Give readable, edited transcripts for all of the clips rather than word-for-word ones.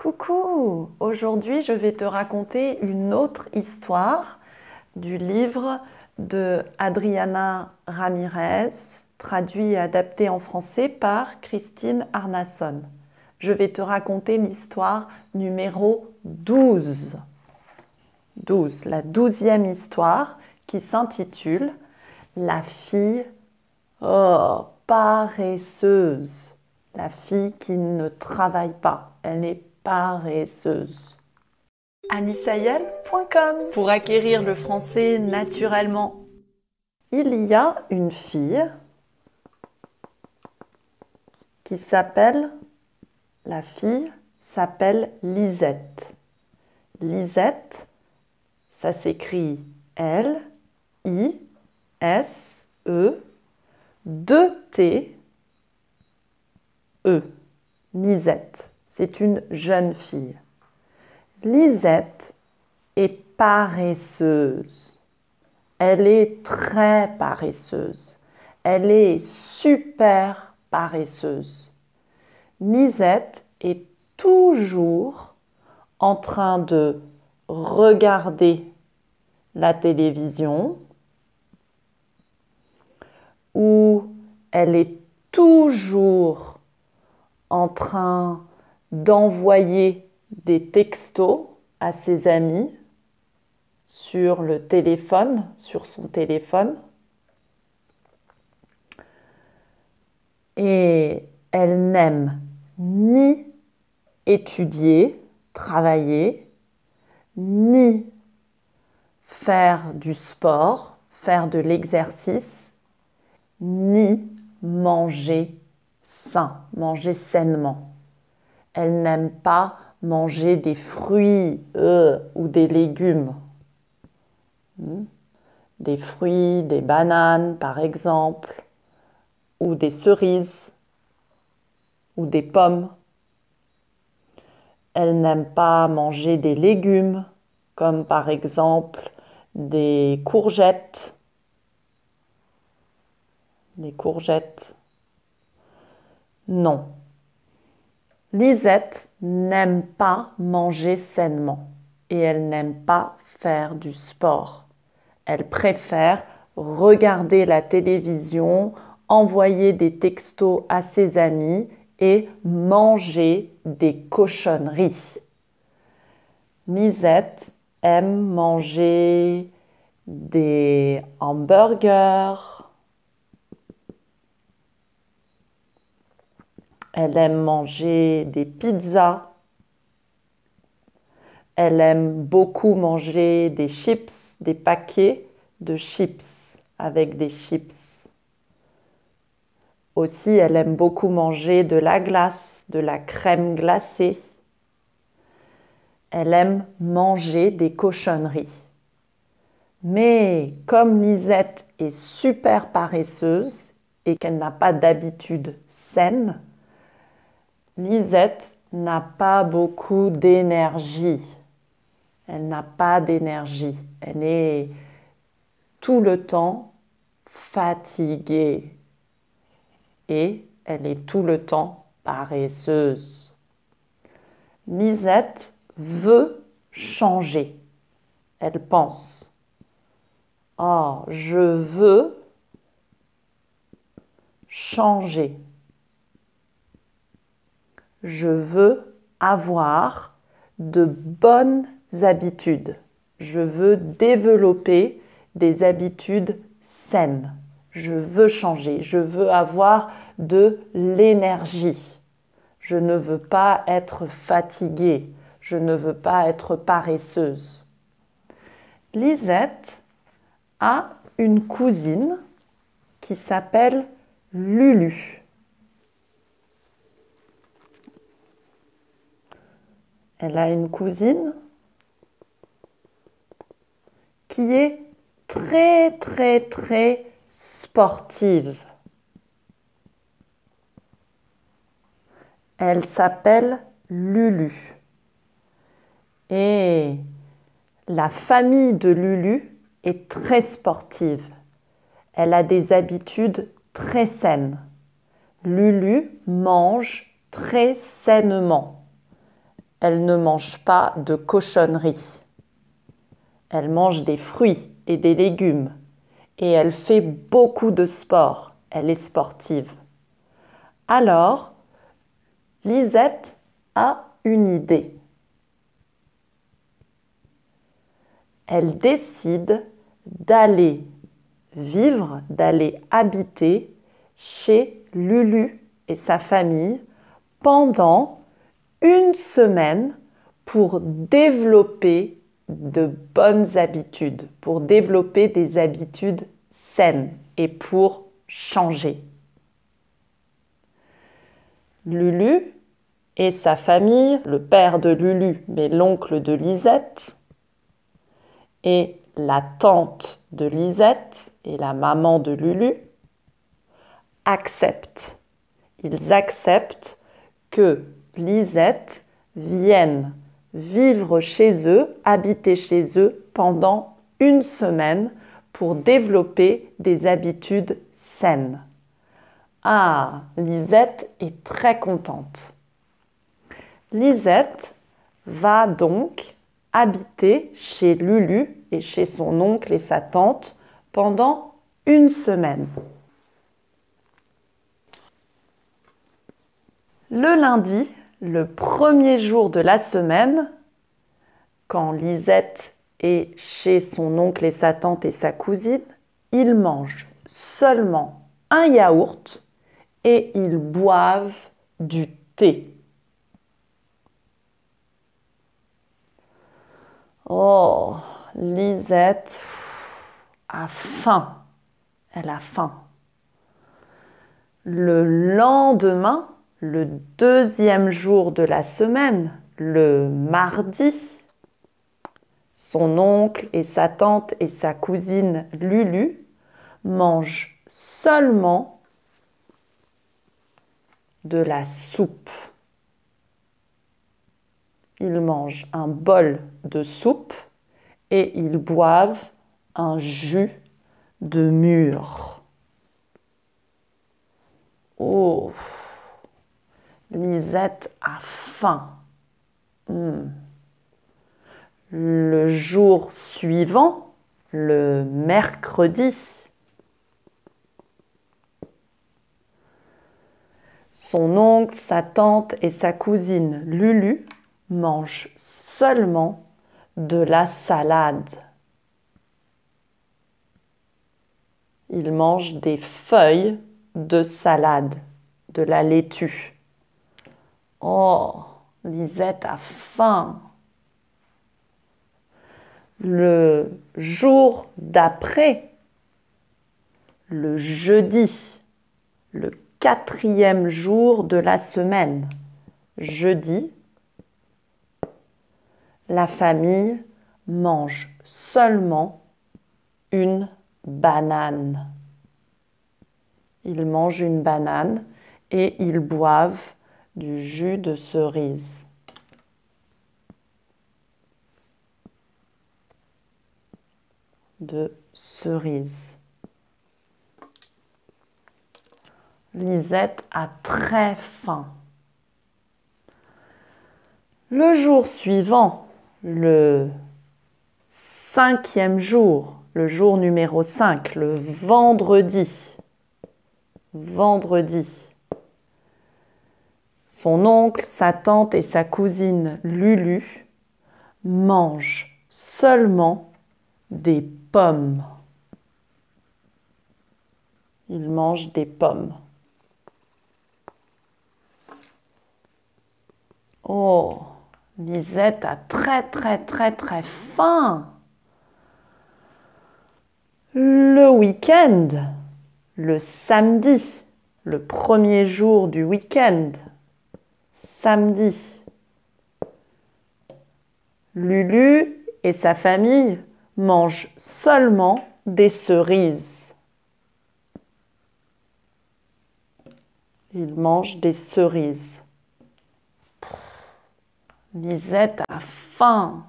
Coucou! Aujourd'hui, je vais te raconter une autre histoire du livre de Adriana Ramirez, traduit et adapté en français par Kristin Arnason. Je vais te raconter l'histoire numéro 12. La 12e histoire qui s'intitule « La fille paresseuse ». La fille qui ne travaille pas, elle est paresseuse. aliceayel.com pour acquérir le français naturellement. Il y a une fille qui s'appelle, la fille s'appelle Lisette. Lisette, ça s'écrit L-I-S-E, 2-T, E. Lisette, c'est une jeune fille. Lisette est paresseuse. Elle est très paresseuse. Elle est super paresseuse. Lisette est toujours en train de regarder la télévision ou elle est toujours en train d'envoyer des textos à ses amis sur le téléphone, sur son téléphone. Et elle n'aime ni étudier, travailler, ni faire du sport, faire de l'exercice, ni manger sain, manger sainement. Elle n'aime pas manger des fruits ou des légumes. Des fruits, des bananes par exemple, ou des cerises, ou des pommes. Elle n'aime pas manger des légumes, comme par exemple des courgettes. Non, Lisette n'aime pas manger sainement et elle n'aime pas faire du sport. Elle préfère regarder la télévision, envoyer des textos à ses amis et manger des cochonneries. Lisette aime manger des hamburgers. Elle aime manger des pizzas. Elle aime beaucoup manger des chips, des paquets de chips avec des chips. Aussi, elle aime beaucoup manger de la glace, de la crème glacée. Elle aime manger des cochonneries. Mais comme Lisette est super paresseuse et qu'elle n'a pas d'habitude saine, Lisette n'a pas beaucoup d'énergie. Elle n'a pas d'énergie. Elle est tout le temps fatiguée. Et elle est tout le temps paresseuse. Lisette veut changer. Elle pense « Oh, je veux changer. » Je veux avoir de bonnes habitudes. Je veux développer des habitudes saines. Je veux changer. Je veux avoir de l'énergie. Je ne veux pas être fatiguée. Je ne veux pas être paresseuse. Lisette a une cousine qui s'appelle Lulu. Elle a une cousine qui est très sportive. Elle s'appelle Lulu. Et la famille de Lulu est très sportive. Elle a des habitudes très saines. Lulu mange très sainement. Elle ne mange pas de cochonneries. Elle mange des fruits et des légumes. Et elle fait beaucoup de sport. Elle est sportive. Alors, Lisette a une idée. Elle décide d'aller vivre, d'aller habiter chez Lulu et sa famille pendant une semaine pour développer de bonnes habitudes, pour développer des habitudes saines et pour changer. Lulu et sa famille, le père de Lulu, mais l'oncle de Lisette, et la tante de Lisette et la maman de Lulu acceptent. Ils acceptent que Lisette vienne vivre chez eux, habiter chez eux pendant une semaine pour développer des habitudes saines. Ah, Lisette est très contente. Lisette va donc habiter chez Lulu et chez son oncle et sa tante pendant une semaine. Le lundi, le premier jour de la semaine, quand Lisette est chez son oncle et sa tante et sa cousine, ils mangent seulement un yaourt et ils boivent du thé. Oh, Lisette a faim. Elle a faim. Le lendemain, le deuxième jour de la semaine, le mardi, son oncle et sa tante et sa cousine Lulu mangent seulement de la soupe. Ils mangent un bol de soupe et ils boivent un jus de mûre. Oh, Lisette a faim. Le jour suivant, le mercredi, son oncle, sa tante et sa cousine Lulu mange seulement de la salade. Il mange des feuilles de salade, de la laitue. Oh, Lisette a faim. Le jour d'après, le jeudi, le quatrième jour de la semaine, jeudi, la famille mange seulement une banane. Ils mangent une banane et ils boivent du jus de cerise. Lisette a très faim. Le jour suivant, le cinquième jour, le jour numéro 5, le vendredi. Son oncle, sa tante et sa cousine Lulu mangent seulement des pommes. Ils mangent des pommes. Oh, Lisette a très faim. Le week-end, le samedi, le premier jour du week-end, samedi, Lulu et sa famille mangent seulement des cerises. Ils mangent des cerises. Lisette a faim.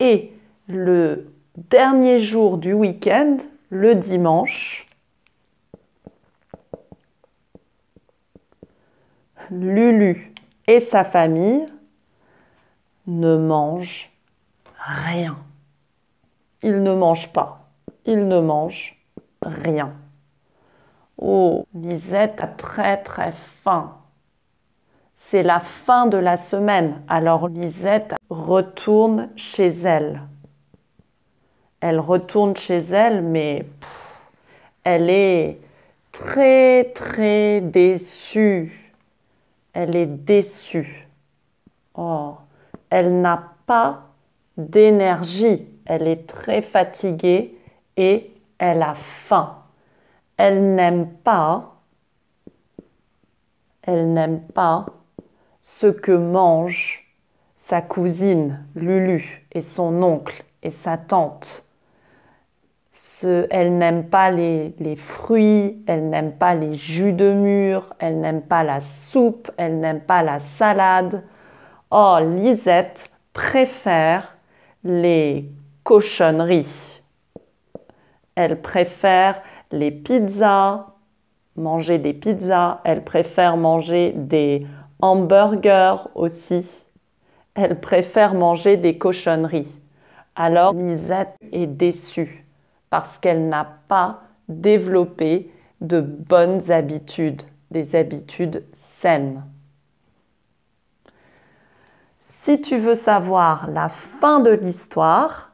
Et le dernier jour du week-end, le dimanche, Lulu et sa famille ne mange rien. Il ne mange pas. Il ne mange rien. Oh, Lisette a très très faim. C'est la fin de la semaine, alors Lisette retourne chez elle. Elle retourne chez elle, mais elle est très très déçue. Elle est déçue. Oh, elle n'a pas d'énergie. Elle est très fatiguée et elle a faim. Elle n'aime pas. Elle n'aime pas ce que mange sa cousine Lulu et son oncle et sa tante. Elle n'aime pas les fruits, elle n'aime pas les jus de mûre, elle n'aime pas la soupe, elle n'aime pas la salade. Oh, Lisette préfère les cochonneries. Elle préfère les pizzas, manger des pizzas. Elle préfère manger des hamburgers aussi. Elle préfère manger des cochonneries. Alors Lisette est déçue parce qu'elle n'a pas développé de bonnes habitudes, des habitudes saines. Si tu veux savoir la fin de l'histoire,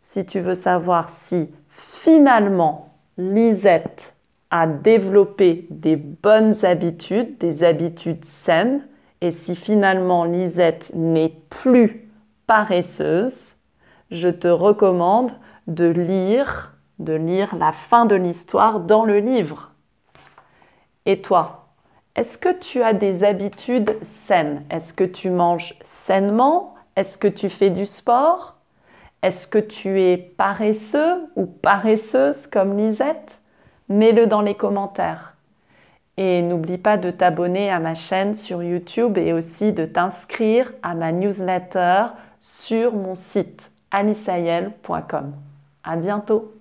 si tu veux savoir si finalement Lisette a développé des bonnes habitudes, des habitudes saines, et si finalement Lisette n'est plus paresseuse, je te recommande de lire la fin de l'histoire dans le livre. Et toi, est-ce que tu as des habitudes saines? Est-ce que tu manges sainement? Est-ce que tu fais du sport? Est-ce que tu es paresseux ou paresseuse comme Lisette? Mets-le dans les commentaires. Et n'oublie pas de t'abonner à ma chaîne sur YouTube et aussi de t'inscrire à ma newsletter sur mon site aliceayel.com. À bientôt!